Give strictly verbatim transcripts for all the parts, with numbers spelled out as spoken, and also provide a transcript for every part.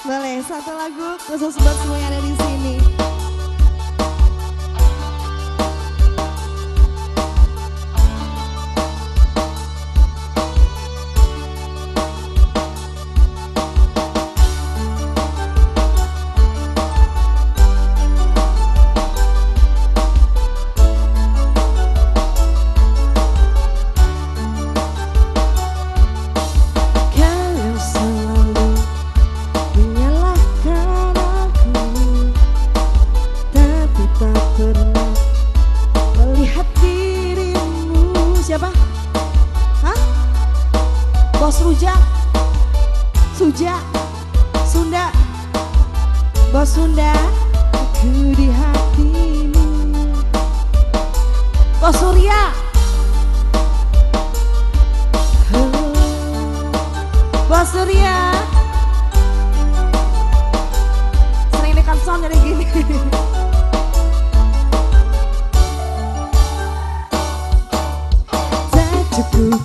Boleh, satu lagu khusus buat semua yang ada di sini. Suja, Suja, Sunda, Bos Sunda, aku di hatimu. Bos Surya, Bos Surya, sering dekat sound dari gini. Tak cukup.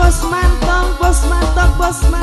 Bos Mantong, Bos Mantong, Bos Mantong.